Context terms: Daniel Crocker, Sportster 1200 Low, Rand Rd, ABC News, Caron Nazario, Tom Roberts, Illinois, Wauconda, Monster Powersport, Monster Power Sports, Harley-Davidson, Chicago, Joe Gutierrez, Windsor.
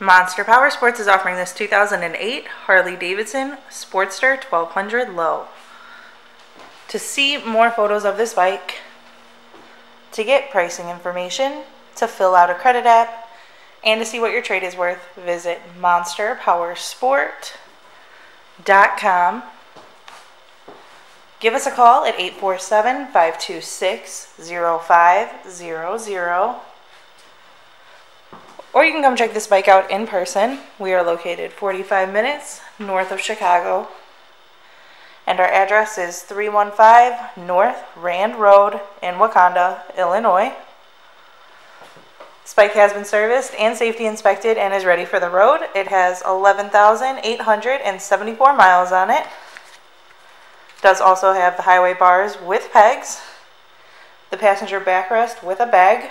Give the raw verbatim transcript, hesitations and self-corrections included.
Monster Power Sports is offering this two thousand eight Harley-Davidson Sportster twelve hundred Low. To see more photos of this bike, to get pricing information, to fill out a credit app, and to see what your trade is worth, visit monster power sport dot com. Give us a call at eight four seven, five two six, zero five zero zero. Or you can come check this bike out in person. We are located forty-five minutes north of Chicago, and our address is three one five North Rand Road in Wauconda, Illinois. This bike has been serviced and safety inspected and is ready for the road. It has eleven thousand eight hundred seventy-four miles on it. Does also have the highway bars with pegs, the passenger backrest with a bag.